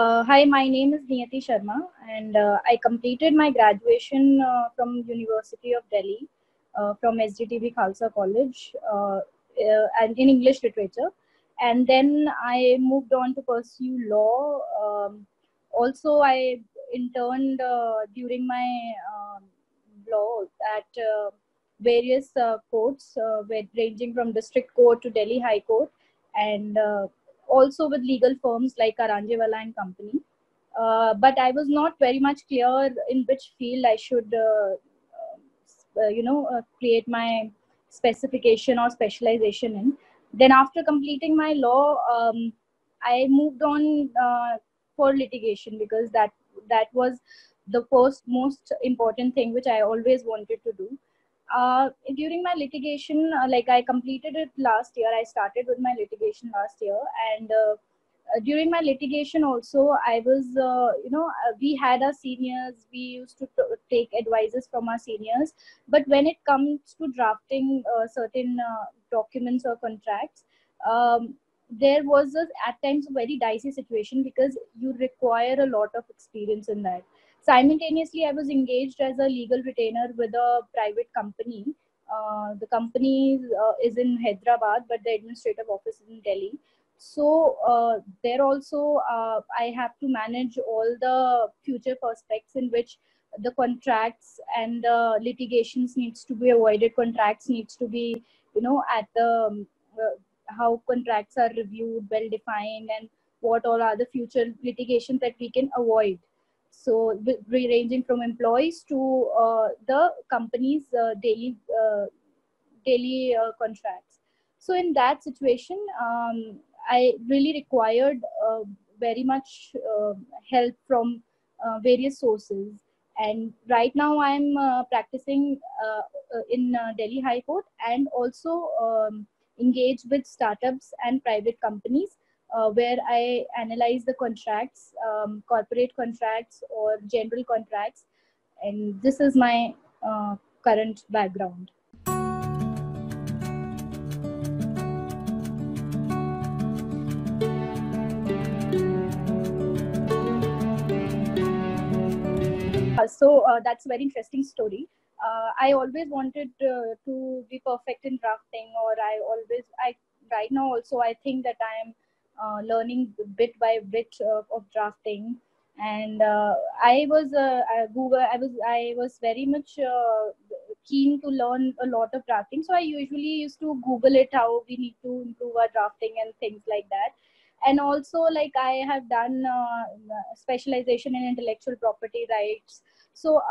Hi, my name is Niyati Sharma, and I completed my graduation from University of Delhi from SGTB Khalsa College and in English literature. And then I moved on to pursue law. Also, I interned during my law at various courts, ranging from District Court to Delhi High Court, and also with legal firms like Karanjavala and Company. But I was not very much clear in which field I should, create my specification or specialization in. Then after completing my law, I moved on for litigation, because that was the first most important thing which I always wanted to do. During my litigation, I completed it last year. I started with my litigation last year, and during my litigation also, I was, we had our seniors. We used to take advices from our seniors. But when it comes to drafting certain documents or contracts, there was at times a very dicey situation, because you require a lot of experience in that. Simultaneously, I was engaged as a legal retainer with a private company. The company is in Hyderabad, but the administrative office is in Delhi. So there also, I have to manage all the future prospects in which the contracts and litigations needs to be avoided. Contracts needs to be, how contracts are reviewed, well defined, and what all are the future litigations that we can avoid. So ranging from employees to the company's daily contracts. So in that situation, I really required very much help from various sources. And right now I'm practicing in Delhi High Court, and also engaged with startups and private companies, where I analyze the contracts, corporate contracts or general contracts. And this is my current background. So that's a very interesting story. I always wanted to be perfect in drafting, or right now also I think that I am learning bit by bit of drafting, and I was very much keen to learn a lot of drafting. So I usually used to Google it, how we need to improve our drafting and things like that. And also, I have done specialization in intellectual property rights. So,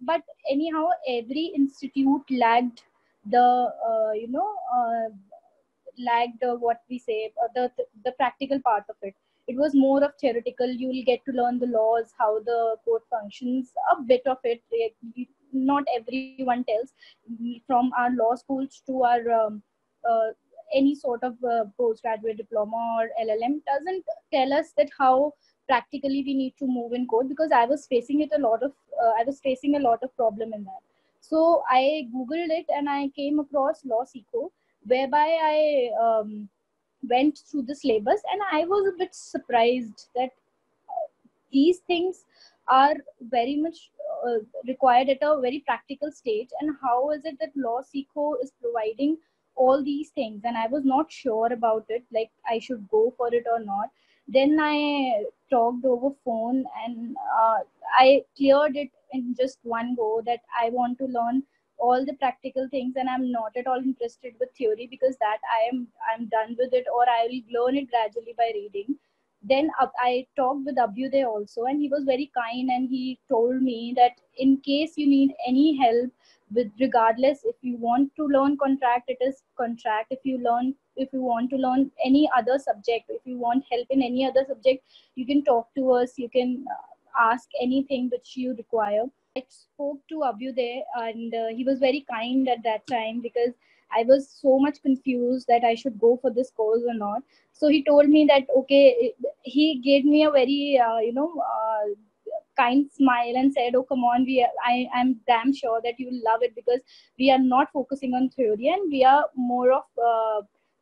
but anyhow, every institute lagged the what we say, the practical part of it. It was more of theoretical. You will get to learn the laws, how the court functions, a bit of it. Not everyone tells, from our law schools to our any sort of postgraduate diploma or LLM doesn't tell us that how practically we need to move in court, because I was facing a lot of problem in that. So I Googled it, and I came across LawSikho, whereby I went through the syllabus, and I was a bit surprised that these things are very much required at a very practical stage. And how is it that LawSikho is providing all these things? And I was not sure about it, I should go for it or not. Then I talked over phone, and I cleared it in just one go, that I want to learn all the practical things, and I'm not at all interested with theory, because that I'm done with it, or I will learn it gradually by reading. Then I talked with Abhyuday also, and he was very kind, and he told me that in case you need any help, regardless if you want to learn contract, it is contract. If you want to learn any other subject, if you want help in any other subject, you can talk to us. You can ask anything which you require. I spoke to Abhyuday, and he was very kind at that time, because I was so much confused that I should go for this course or not. So he told me that, okay, he gave me a very, kind smile and said, oh, come on, I'm damn sure that you will love it, because we are not focusing on theory, and we are more of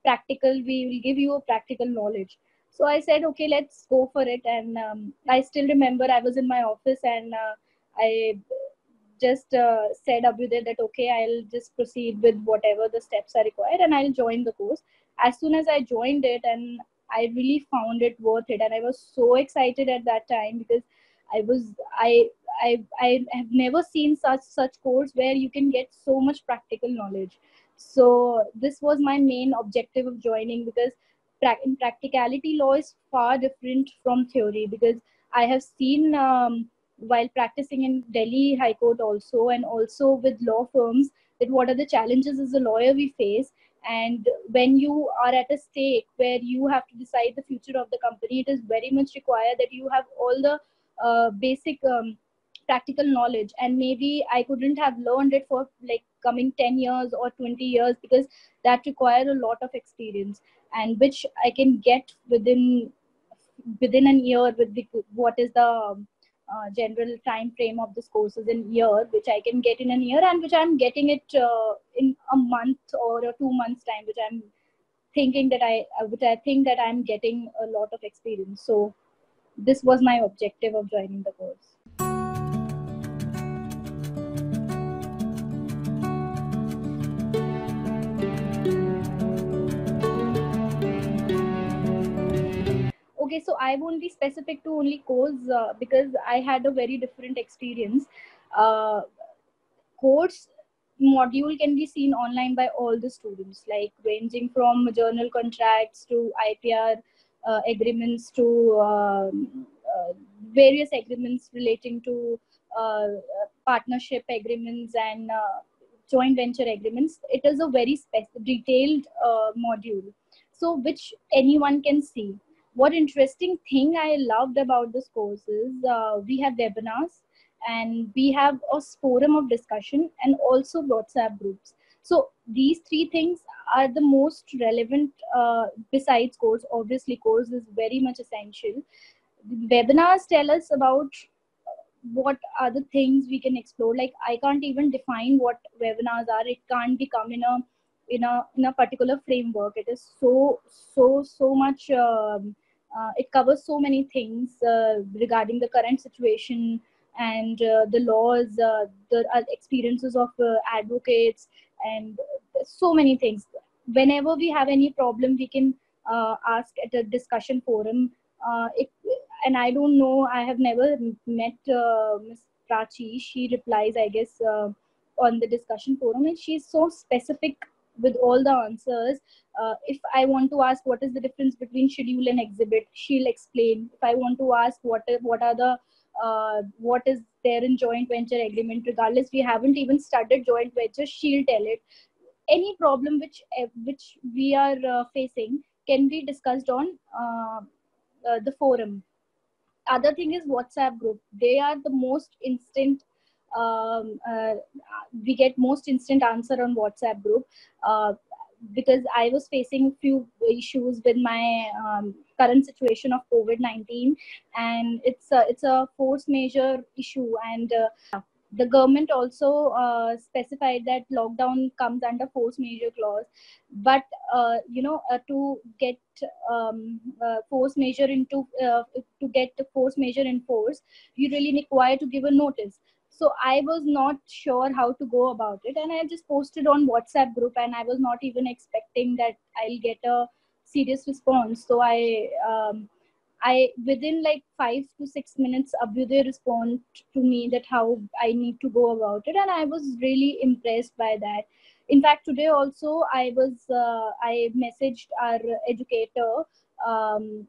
practical. We will give you a practical knowledge. So I said, okay, let's go for it. And I still remember I was in my office and I just said Abhijeet that, okay, I'll just proceed with whatever the steps are required and I'll join the course. As soon as I joined it, and I really found it worth it. And I was so excited at that time because I have never seen such course where you can get so much practical knowledge. So this was my main objective of joining, because in practicality, law is far different from theory, because I have seen while practicing in Delhi High Court also, and also with law firms, that what are the challenges as a lawyer we face. And when you are at a stake where you have to decide the future of the company, it is very much required that you have all the basic practical knowledge. And maybe I couldn't have learned it for like coming 10 years or 20 years, because that requires a lot of experience, and which I can get within an year with what is the general time frame of this course is in year, which I can get in a year, and which I'm getting it in a month or a 2 months time, which I'm thinking that I think that I'm getting a lot of experience. So this was my objective of joining the course. Okay, so I won't be specific to only course because I had a very different experience. Course module can be seen online by all the students, like ranging from journal contracts to IPR agreements to various agreements relating to partnership agreements and joint venture agreements. It is a very detailed module, so which anyone can see. What interesting thing I loved about this course is we have webinars and we have a forum of discussion and also WhatsApp groups. So these three things are the most relevant besides course. Obviously, course is very much essential. Webinars tell us about what are the things we can explore. Like, I can't even define what webinars are. It can't become in a particular framework. It is so much. It covers so many things regarding the current situation and the laws, the experiences of advocates, and so many things. Whenever we have any problem, we can ask at a discussion forum. And I don't know, I have never met Ms. Prachi. She replies, I guess, on the discussion forum, and she's so specific with all the answers. If I want to ask what is the difference between schedule and exhibit, she'll explain. If I want to ask what is there in joint venture agreement, regardless we haven't even started joint venture, she'll tell it. Any problem which we are facing can be discussed on the forum. Other thing is WhatsApp group. They are the most instant. We get most instant answer on WhatsApp group because I was facing a few issues with my current situation of COVID-19, and it's a force majeure issue, and the government also specified that lockdown comes under force majeure clause. But to get force majeure enforced, you really require to give a notice. So I was not sure how to go about it, and I just posted on WhatsApp group, and I was not even expecting that I'll get a serious response. So I within like 5 to 6 minutes, Abhyuday responded to me that how I need to go about it, and I was really impressed by that. In fact, today also I messaged our educator,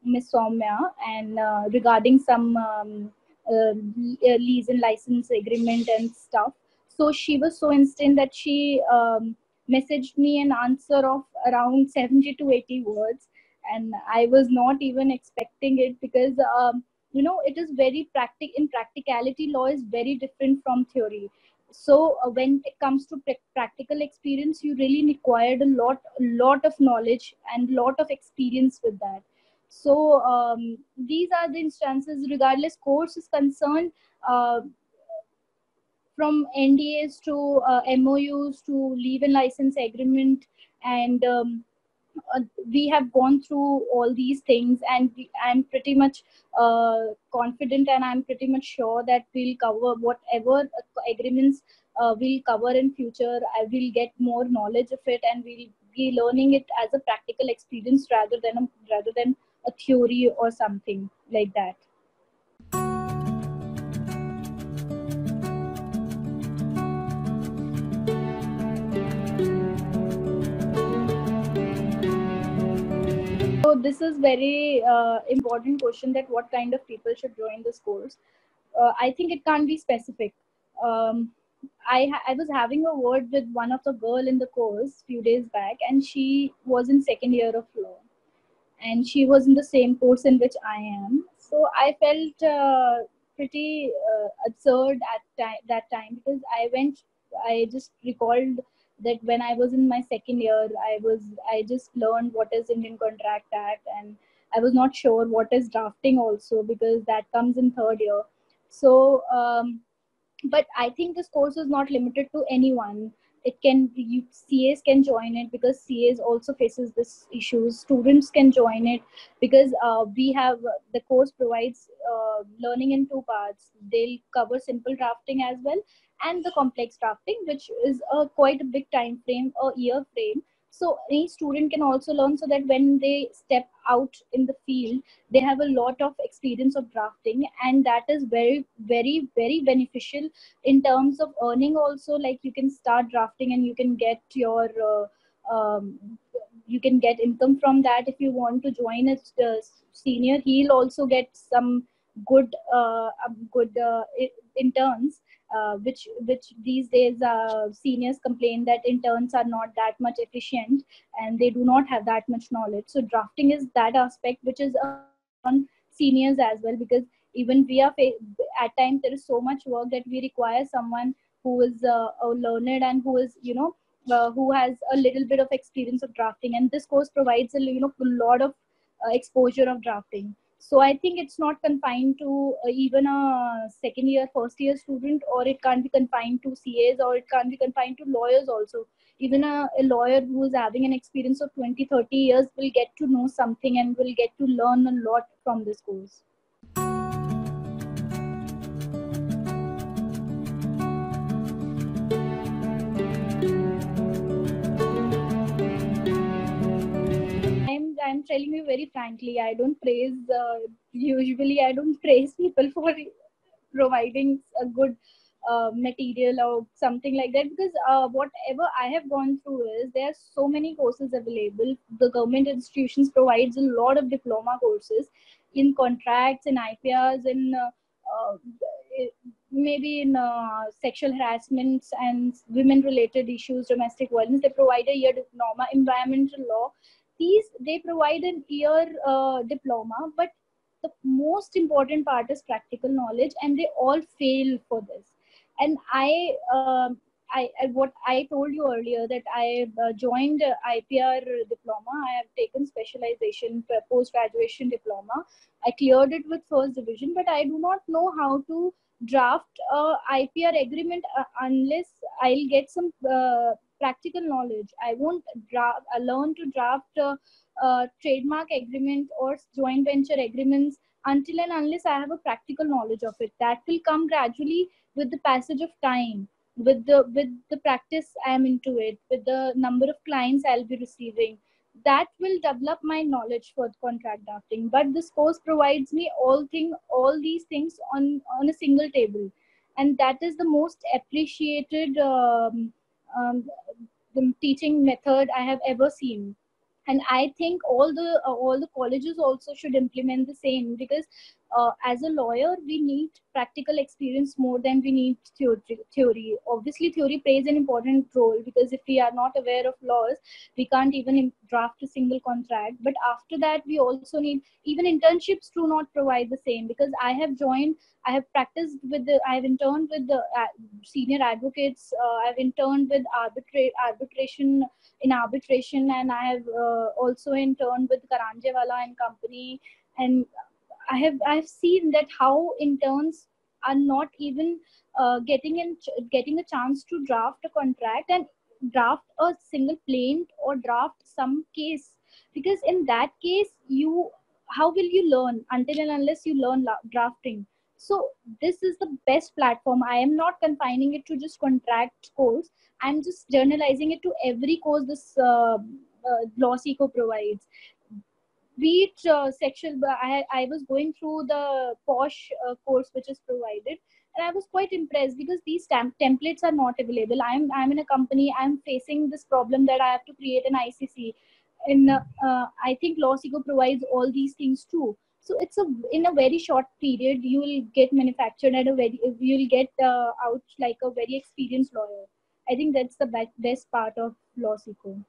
Ms. Soumya, and regarding some lease and license agreement and stuff. So she was so instant that she messaged me an answer of around 70 to 80 words, and I was not even expecting it, because it is very in practicality law is very different from theory. So when it comes to practical experience, you really required a lot of knowledge and lot of experience with that. So these are the instances. Regardless course is concerned, from NDAs to MOUs to leave and license agreement and we have gone through all these things, and I'm pretty much confident, and I'm pretty much sure that we'll cover whatever agreements we'll cover in future. I will get more knowledge of it, and we'll be learning it as a practical experience rather than a theory or something like that. So this is very important question, that what kind of people should join this course. I think it can't be specific. I was having a word with one of the girl in the course few days back, and she was in second year of law, and she was in the same course in which I am. So I felt pretty absurd at that time, because I just recalled that when I was in my second year, I just learned what is Indian Contract Act, and I was not sure what is drafting also, because that comes in third year. So, but I think this course is not limited to anyone. It can, CAs can join it, because CAs also faces this issue. Students can join it, because we have, the course provides learning in two parts. They'll cover simple drafting as well, and the complex drafting, which is quite a big time frame, a year frame. So any student can also learn, so that when they step out in the field, they have a lot of experience of drafting, and that is very, very, very beneficial in terms of earning also. Like, you can start drafting and you can get your, you can get income from that. If you want to join a senior, he'll also get some good, interns. Which these days seniors complain that interns are not that much efficient, and they do not have that much knowledge. So drafting is that aspect which is on seniors as well, because even we are, at times there is so much work that we require someone who is learned, and who is, you know, who has a little bit of experience of drafting, and this course provides a, you know, lot of exposure of drafting. So I think it's not confined to even a second year, first year student, or it can't be confined to CAs, or it can't be confined to lawyers also. Even a lawyer who is having an experience of 20, 30 years will get to know something, and will get to learn a lot from this course. I'm telling you very frankly, I don't praise, usually I don't praise people for providing a good material or something like that, because whatever I have gone through is, there are so many courses available. The government institutions provides a lot of diploma courses in contracts, in IPRs, in maybe in sexual harassments and women related issues, domestic violence. They provide a year diploma, environmental law. These, they provide an year diploma, but the most important part is practical knowledge, and they all fail for this. And what I told you earlier, that I joined IPR diploma. I have taken specialization, post-graduation diploma. I cleared it with first division, but I do not know how to draft an IPR agreement unless I'll get some practical knowledge. I won't learn to draft a trademark agreement or joint venture agreements until and unless I have a practical knowledge of it. That will come gradually with the passage of time, with the practice I am into it, with the number of clients I'll be receiving. That will develop my knowledge for contract drafting. But this course provides me all these things on a single table, and that is the most appreciated the teaching method I have ever seen. And I think all the colleges also should implement the same, because as a lawyer, we need practical experience more than we need theory. Obviously, theory plays an important role, because if we are not aware of laws, we can't even draft a single contract. But after that, we also need, even internships do not provide the same, because I have practiced with the, I have interned with the senior advocates, I have interned with arbitration, and I have also interned with Karanjavala and Company, and I've seen that how interns are not even getting a chance to draft a contract, and draft a single plaint or draft some case, because in that case, you, how will you learn until and unless you learn drafting? So this is the best platform. I am not confining it to just contract course. I'm just generalizing it to every course this LawSikho provides. Be it sexual, I was going through the POSH course which is provided, and I was quite impressed because these templates are not available. I'm in a company, I'm facing this problem that I have to create an ICC. And I think LawSikho provides all these things too. So it's a, in a very short period, you will get manufactured at a very, you'll get out like a very experienced lawyer. I think that's the best part of LawSikho.